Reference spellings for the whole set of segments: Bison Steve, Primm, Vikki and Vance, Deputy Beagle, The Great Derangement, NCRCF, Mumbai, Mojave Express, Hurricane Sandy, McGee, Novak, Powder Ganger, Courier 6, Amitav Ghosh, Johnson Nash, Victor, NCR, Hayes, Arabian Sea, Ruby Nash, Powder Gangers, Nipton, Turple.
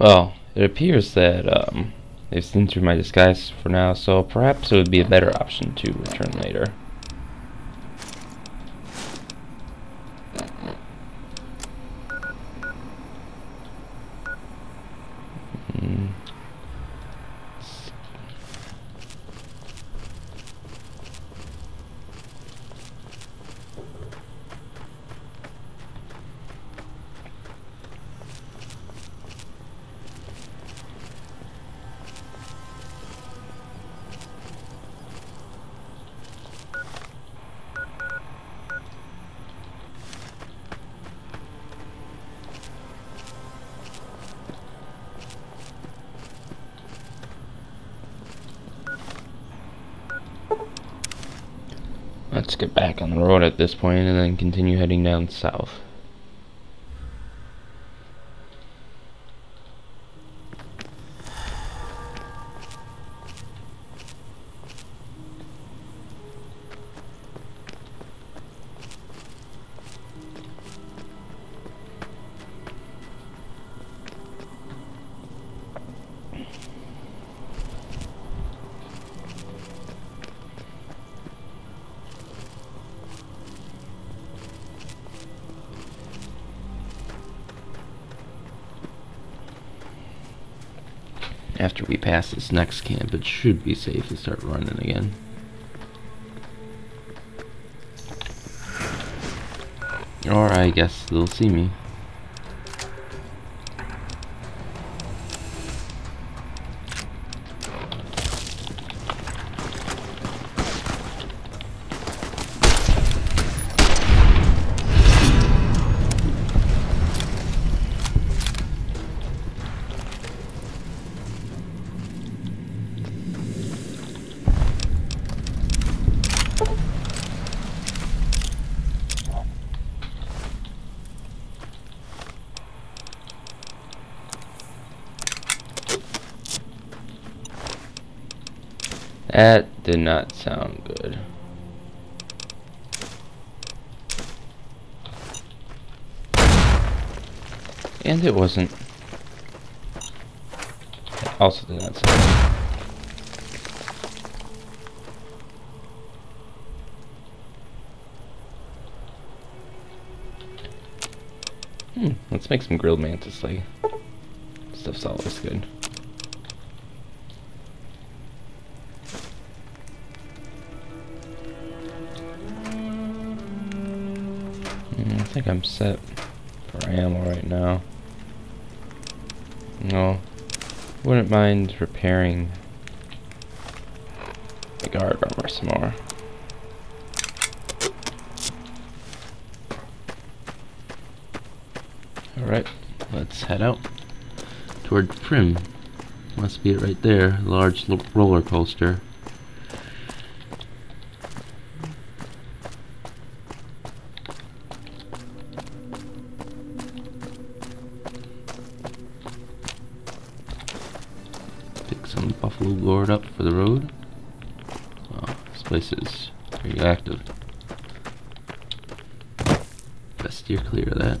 Well, it appears that they've seen through my disguise for now, so perhaps it would be a better option to return later. Let's get back on the road at this point and then continue heading down south. After we pass this next camp, it should be safe to start running again. Or I guess they'll see me. That did not sound good. And it wasn't. It also did not sound good. Let's make some grilled mantis leg. Stuff's always good. I think I'm set for ammo right now. No, wouldn't mind repairing the guard armor some more. Alright, let's head out toward Primm. Must be it right there, large roller coaster. Buffalo gourd up for the road. Oh, this place is pretty active. Best steer clear of that.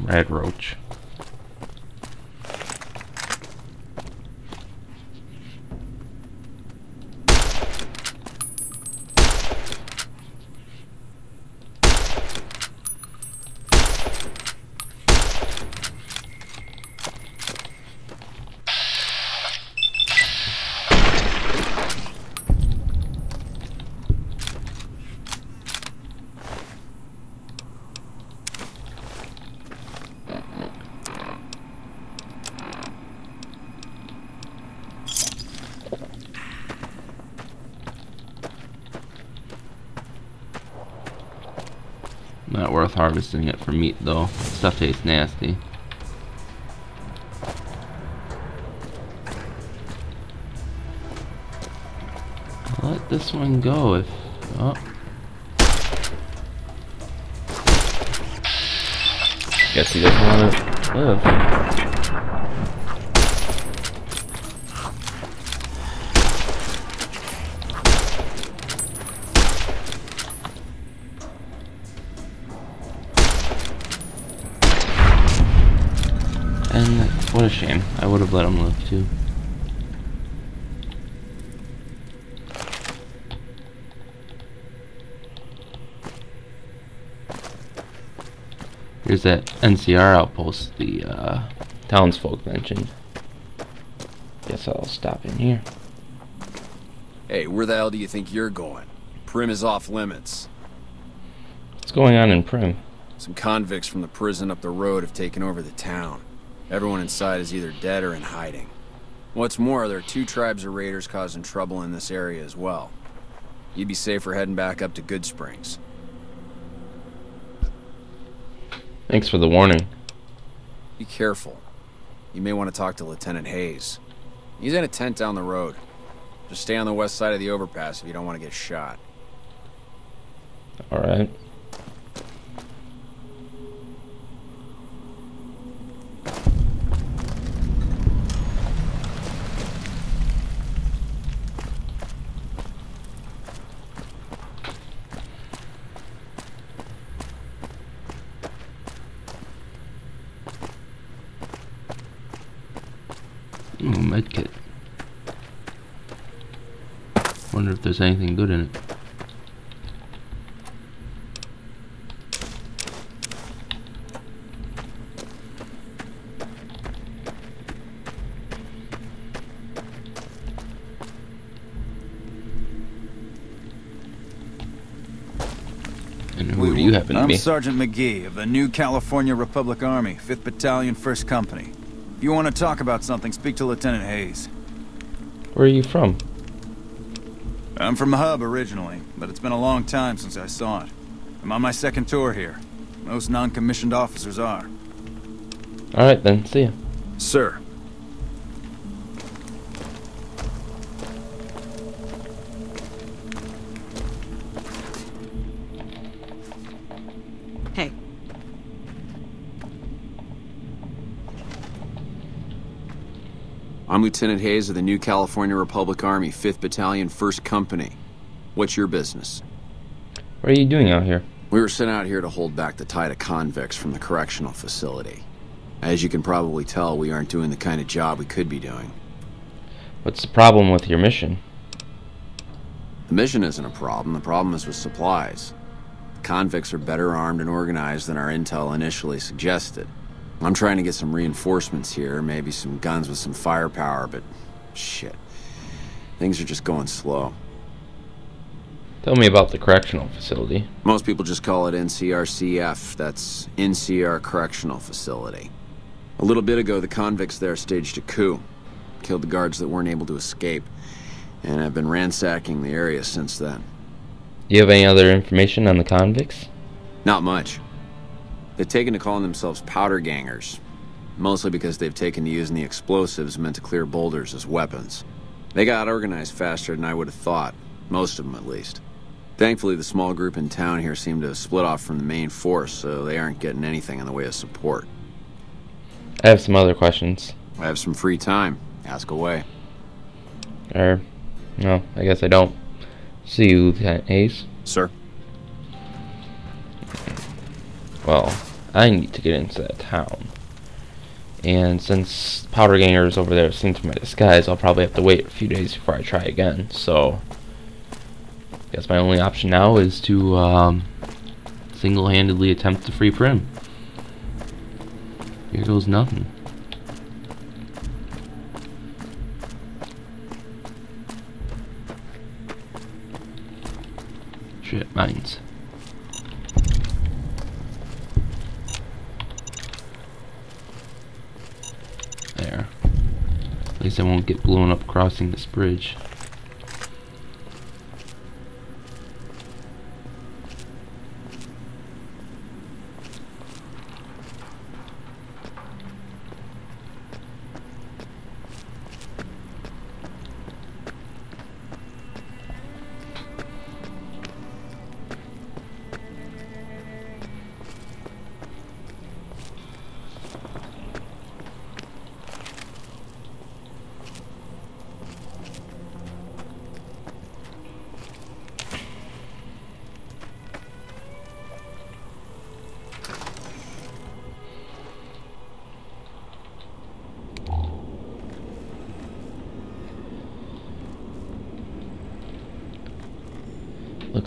Rad roach. Not worth harvesting it for meat though. Stuff tastes nasty. I'll let this one go if... Oh. Guess he doesn't want to live. And what a shame. I would have let him live too. Here's that NCR outpost the townsfolk mentioned. Guess I'll stop in here. Hey, where the hell do you think you're going? Primm is off limits. What's going on in Primm? Some convicts from the prison up the road have taken over the town. Everyone inside is either dead or in hiding. What's more, there are two tribes of raiders causing trouble in this area as well. You'd be safer heading back up to Good Springs. Thanks for the warning. Be careful. You may want to talk to Lieutenant Hayes. He's in a tent down the road. Just stay on the west side of the overpass if you don't want to get shot. Alright. Medkit. Wonder if there's anything good in it. And who do you happen to be? I'm Sergeant McGee of the New California Republic Army, 5th Battalion, 1st Company. If you want to talk about something, speak to Lieutenant Hayes. Where are you from? I'm from Hub originally, but it's been a long time since I saw it. I'm on my second tour here. Most non-commissioned officers are. Alright then, see ya. Sir. I'm Lieutenant Hayes of the New California Republic Army, 5th Battalion, 1st Company. What's your business? What are you doing out here? We were sent out here to hold back the tide of convicts from the correctional facility. As you can probably tell, we aren't doing the kind of job we could be doing. What's the problem with your mission? The mission isn't a problem. The problem is with supplies. The convicts are better armed and organized than our intel initially suggested. I'm trying to get some reinforcements here, maybe some guns with some firepower, but shit. Things are just going slow. Tell me about the correctional facility. Most people just call it NCRCF. That's NCR Correctional Facility. A little bit ago, the convicts there staged a coup. Killed the guards that weren't able to escape. And I've been ransacking the area since then. Do you have any other information on the convicts? Not much. They've taken to calling themselves Powder Gangers, mostly because they've taken to using the explosives meant to clear boulders as weapons. They got organized faster than I would have thought, most of them at least. Thankfully, the small group in town here seemed to have split off from the main force, so they aren't getting anything in the way of support. I have some other questions. I have some free time. Ask away. No, I guess I don't. See you, Lieutenant Hayes. Sir. Well, I need to get into that town. And since Powder Ganger is over there, since my disguise, I'll probably have to wait a few days before I try again. So, I guess my only option now is to single-handedly attempt to free Primm. Here goes nothing. Shit, mines. At least I won't get blown up crossing this bridge.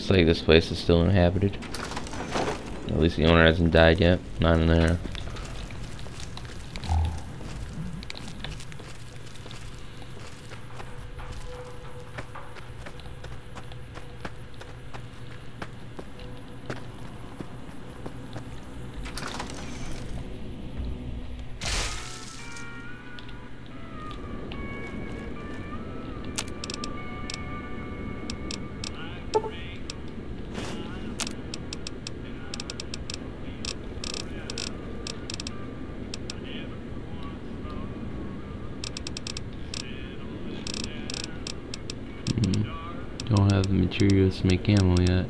Looks like this place is still inhabited. At least the owner hasn't died yet. Not in there. Don't have the materials to make ammo yet.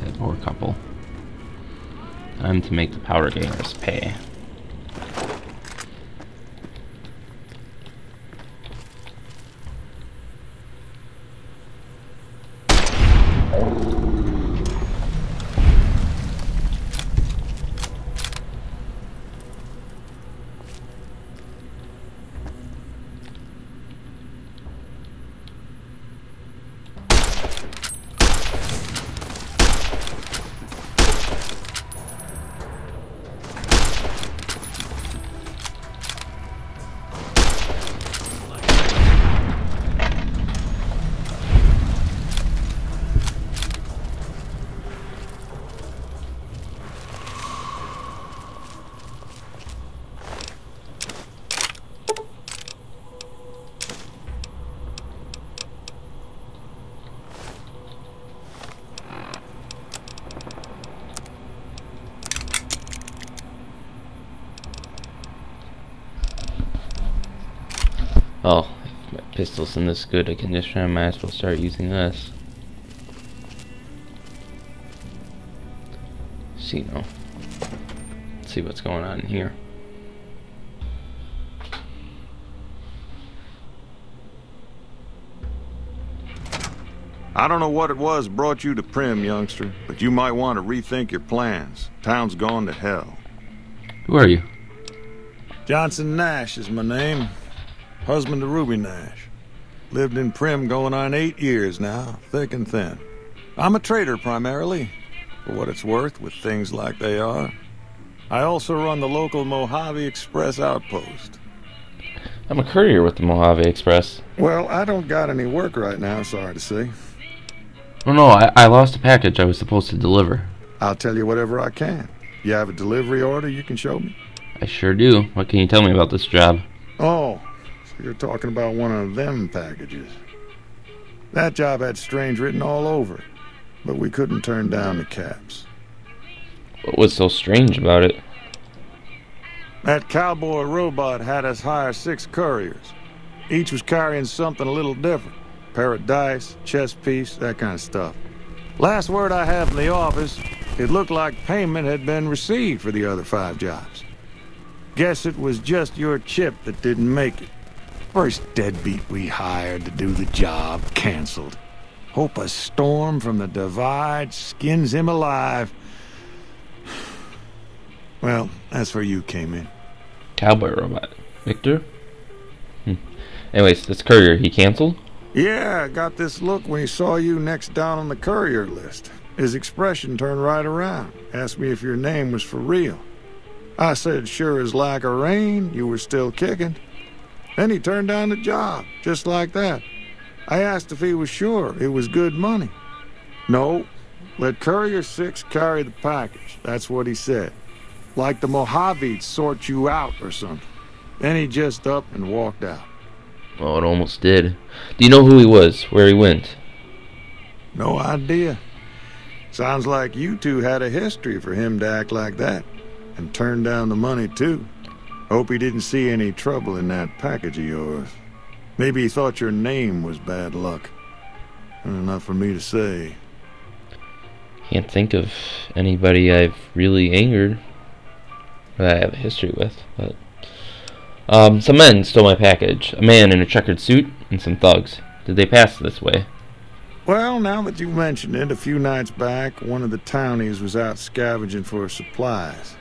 That poor couple. Time to make the Powder Gangers pay. Oh, if my pistol's in this good a condition, I might as well start using this. See, no. Let's see what's going on in here. I don't know what it was brought you to Primm, youngster, but you might want to rethink your plans. Town's gone to hell. Who are you? Johnson Nash is my name. Husband to Ruby Nash. Lived in Primm going on 8 years now, thick and thin. I'm a trader primarily, for what it's worth with things like they are. I also run the local Mojave Express outpost. I'm a courier with the Mojave Express. Well, I don't got any work right now, sorry to say. Oh no, I lost a package I was supposed to deliver. I'll tell you whatever I can. You have a delivery order you can show me? I sure do. What can you tell me about this job? Oh. You're talking about one of them packages. That job had strange written all over, but we couldn't turn down the caps. What was so strange about it? That cowboy robot had us hire 6 couriers. Each was carrying something a little different. Pair of dice, chess piece, that kind of stuff. Last word I have in the office, it looked like payment had been received for the other 5 jobs. Guess it was just your chip that didn't make it. First deadbeat we hired to do the job canceled. Hope a storm from the divide skins him alive. Well, that's where you came in. Cowboy robot. Victor? Anyways, this courier, he canceled? Yeah, I got this look when he saw you next down on the courier list. His expression turned right around. Asked me if your name was for real. I said, sure as lack of rain, you were still kicking. Then he turned down the job, just like that. I asked if he was sure it was good money. No, let Courier 6 carry the package, that's what he said. Like the Mojave'd sort you out or something. Then he just up and walked out. Oh, it almost did. Do you know who he was, where he went? No idea. Sounds like you two had a history for him to act like that. And turn down the money, too. Hope he didn't see any trouble in that package of yours. Maybe he thought your name was bad luck. Not for me to say. Can't think of anybody I've really angered that I have a history with, but Some men stole my package. A man in a checkered suit and some thugs. Did they pass this way? Well, now that you mention it, a few nights back, one of the townies was out scavenging for supplies.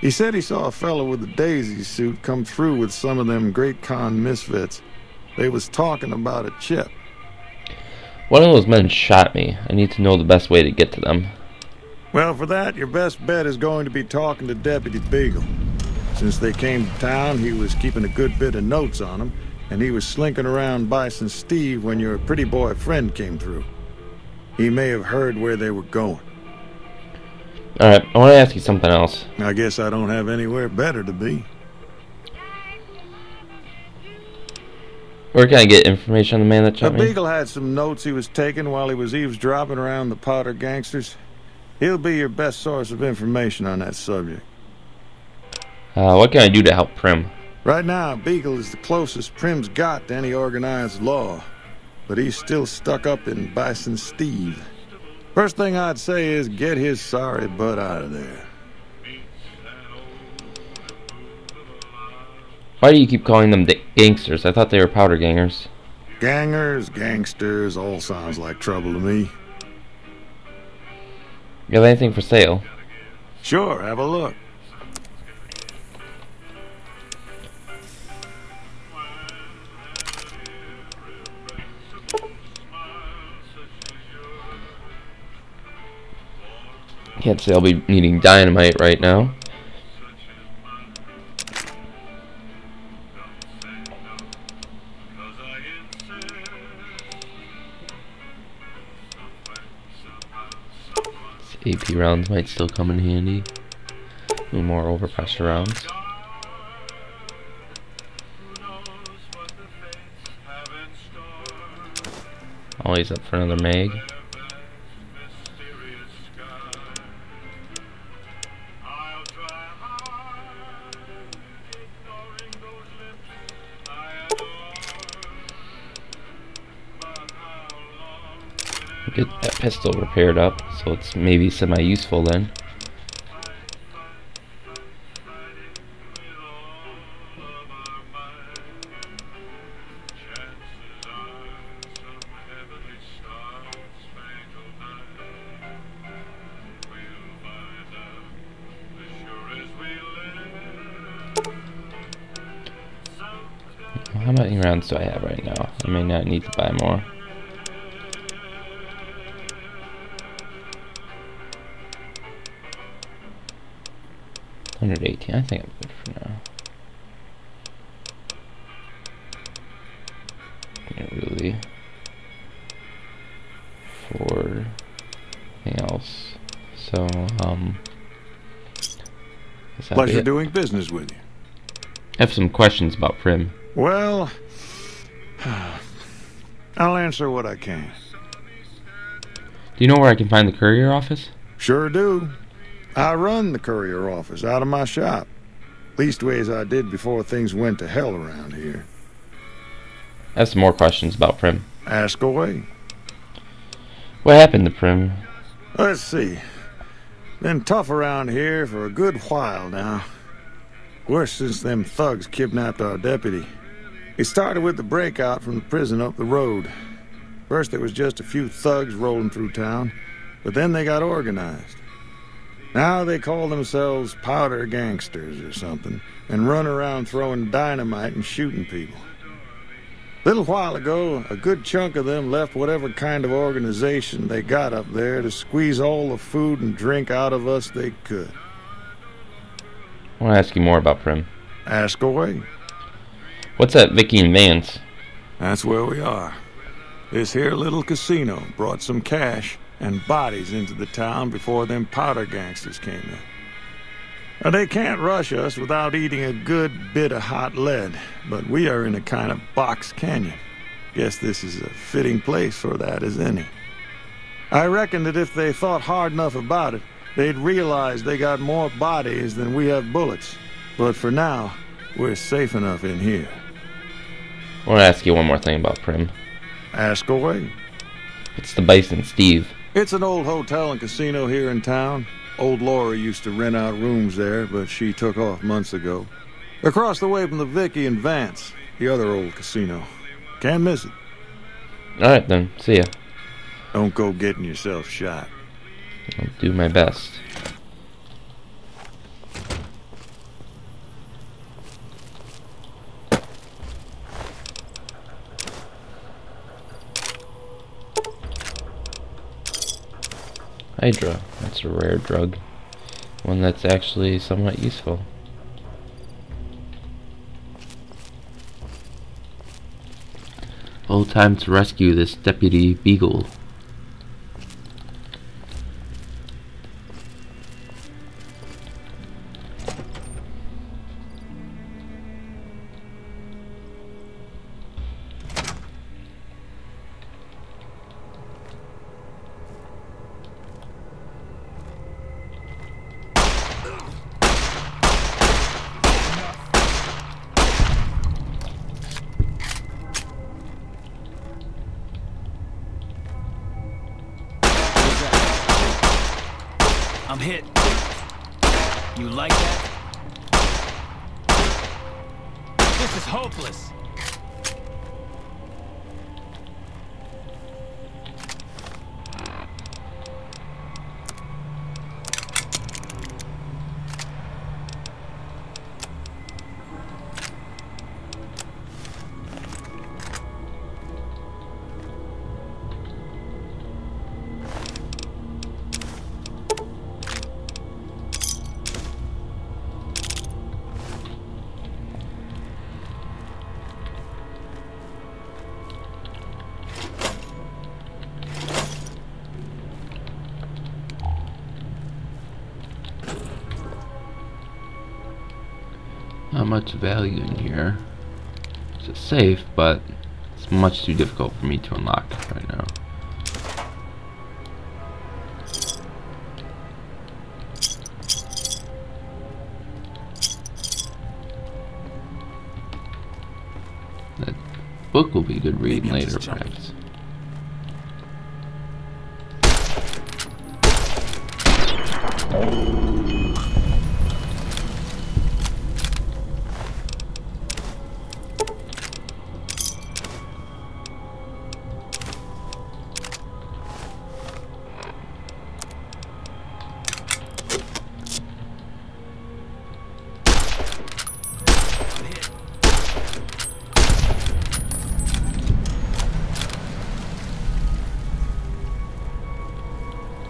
He said he saw a fellow with a daisy suit come through with some of them great con misfits. They was talking about a chip. One of those men shot me. I need to know the best way to get to them. Well, for that, your best bet is going to be talking to Deputy Beagle. Since they came to town, he was keeping a good bit of notes on them, and he was slinking around Bison Steve when your pretty boy friend came through. He may have heard where they were going. Alright, I want to ask you something else. I guess I don't have anywhere better to be. Where can I get information on the man that shot me? The Beagle had some notes he was taking while he was eavesdropping around the Powder Gangsters. He'll be your best source of information on that subject. What can I do to help Primm? Right now, Beagle is the closest Prim's got to any organized law, but he's still stuck up in Bison Steve. First thing I'd say is get his sorry butt out of there. Why do you keep calling them gangsters? I thought they were powder gangers. Gangers, gangsters, all sounds like trouble to me. You have anything for sale? Sure, have a look. Can't say I'll be needing dynamite right now. AP rounds might still come in handy. A little more overpressure rounds. Always up for another mag. Get that pistol repaired up, so it's maybe semi-useful then. How many rounds do I have right now? I may not need to buy more. I think I'm good for now. Can't really afford anything else. So, pleasure doing business with you. I have some questions about Primm. Well, I'll answer what I can. Do you know where I can find the courier office? Sure do. I run the courier office out of my shop. Leastways I did before things went to hell around here. I have some more questions about Primm. Ask away. What happened to Primm? Let's see. Been tough around here for a good while now. Worse since them thugs kidnapped our deputy. It started with the breakout from the prison up the road. First there was just a few thugs rolling through town, but then they got organized. Now they call themselves powder gangsters or something, and run around throwing dynamite and shooting people. A little while ago, a good chunk of them left whatever kind of organization they got up there to squeeze all the food and drink out of us they could. I want to ask you more about Primm. Ask away. What's that Vikki and Vance? That's where we are. This here little casino brought some cash and bodies into the town before them powder gangsters came in. Now, they can't rush us without eating a good bit of hot lead, but we are in a kind of box canyon. Guess this is a fitting place for that as any. I reckon that if they thought hard enough about it, they'd realize they got more bodies than we have bullets. But for now, we're safe enough in here. I want to ask you one more thing about Primm. Ask away. It's the Bison Steve. It's an old hotel and casino here in town. Old Laura used to rent out rooms there, but she took off months ago. Across the way from the Vikki and Vance, the other old casino. Can't miss it. Alright then, see ya. Don't go getting yourself shot. I'll do my best. Hydra, that's a rare drug. One that's actually somewhat useful. Old time to rescue this Deputy Beagle. I'm hit. You like that? This is hopeless. Not much value in here. It's a safe, but it's much too difficult for me to unlock right now. That book will be good reading later, perhaps.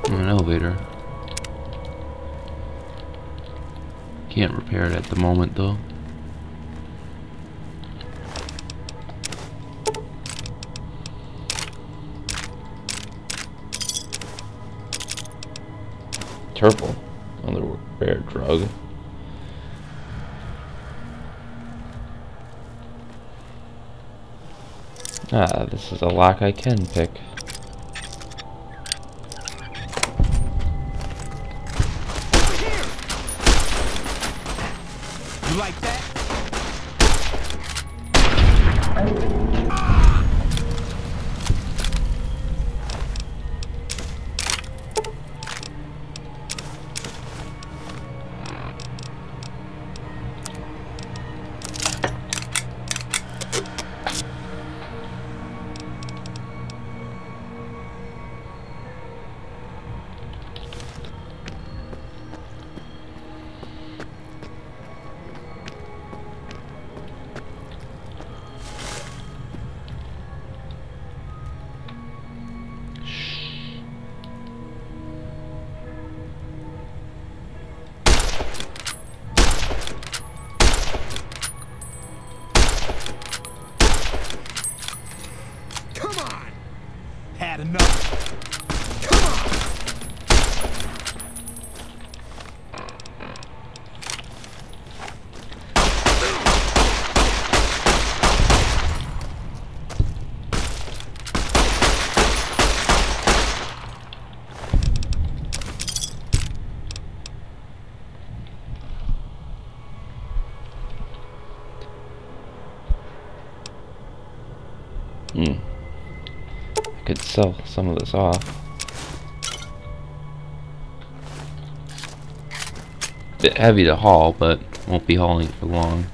An elevator. Can't repair it at the moment though. Turple, another rare drug. Ah, this is a lock I can pick. Like that? I could sell some of this off. Bit heavy to haul, but won't be hauling for long.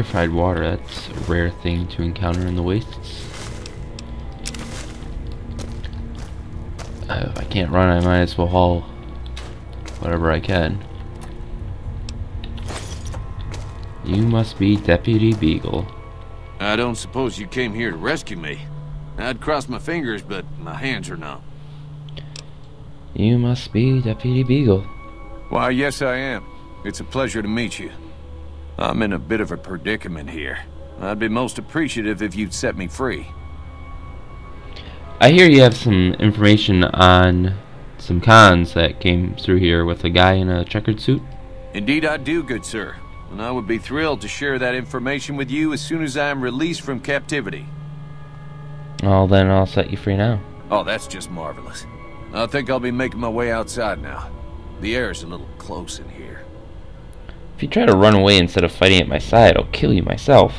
Purified water, that's a rare thing to encounter in the wastes. If I can't run, I might as well haul whatever I can. You must be Deputy Beagle. I don't suppose you came here to rescue me. I'd cross my fingers, but my hands are numb. You must be Deputy Beagle. Why, yes I am. It's a pleasure to meet you. I'm in a bit of a predicament here. I'd be most appreciative if you'd set me free. I hear you have some information on some cons that came through here with a guy in a checkered suit. Indeed I do, good sir. And I would be thrilled to share that information with you as soon as I am released from captivity. Well, then I'll set you free now. Oh, that's just marvelous. I think I'll be making my way outside now. The air is a little close in here. If you try to run away instead of fighting at my side, I'll kill you myself.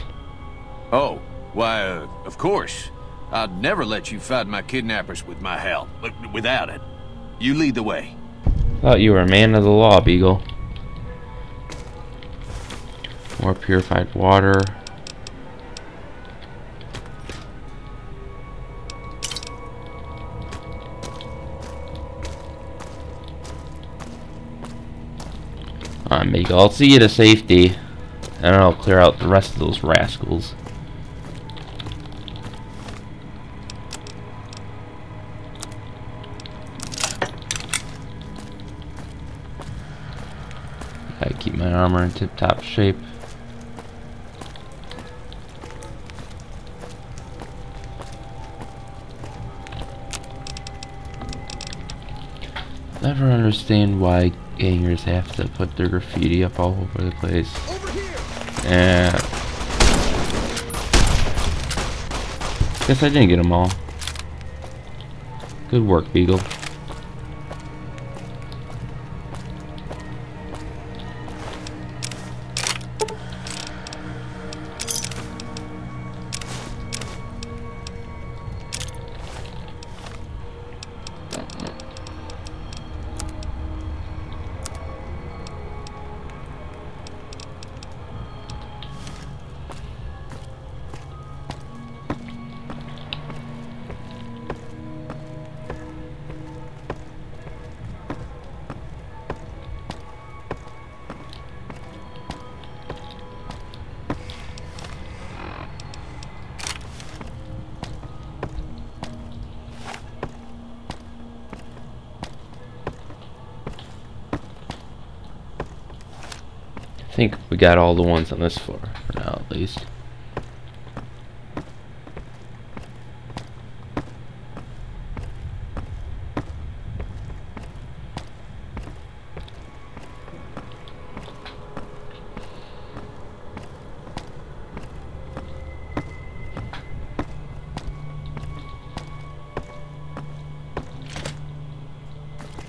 Oh, why, of course. I'd never let you fight my kidnappers with my help, but without it. You lead the way. Thought you were a man of the law, Beagle. More purified water. Alright, Beagle, I'll see you to safety, and I'll clear out the rest of those rascals. I keep my armor in tip-top shape. Never understand why gangers have to put their graffiti up all over the place. Yeah. Guess I didn't get them all. Good work, Beagle. I think we got all the ones on this floor, for now at least.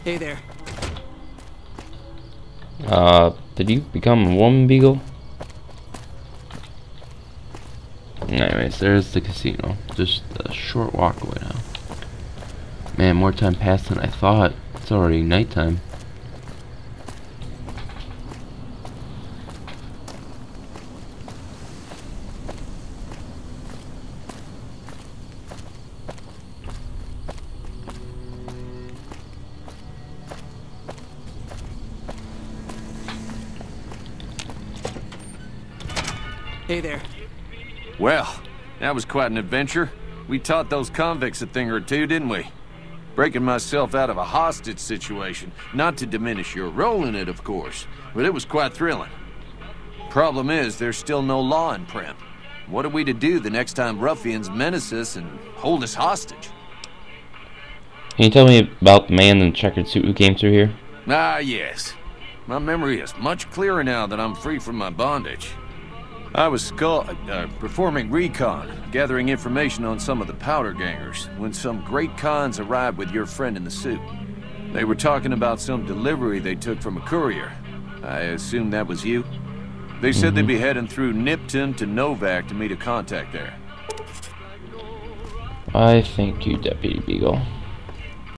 Hey there. Did you become a woman, Beagle? Anyways, there's the casino. Just a short walk away now. Man, more time passed than I thought. It's already nighttime. Hey there. Well, that was quite an adventure. We taught those convicts a thing or two, didn't we? Breaking myself out of a hostage situation. Not to diminish your role in it, of course, but it was quite thrilling. Problem is, there's still no law in Primm. What are we to do the next time ruffians menace us and hold us hostage? Can you tell me about the man in the checkered suit who came through here? Ah, yes. My memory is much clearer now that I'm free from my bondage. I was performing recon, gathering information on some of the Powder Gangers, when some great cons arrived with your friend in the suit. They were talking about some delivery they took from a courier. I assume that was you? They said they'd be heading through Nipton to Novak to meet a contact there. I thank you, Deputy Beagle.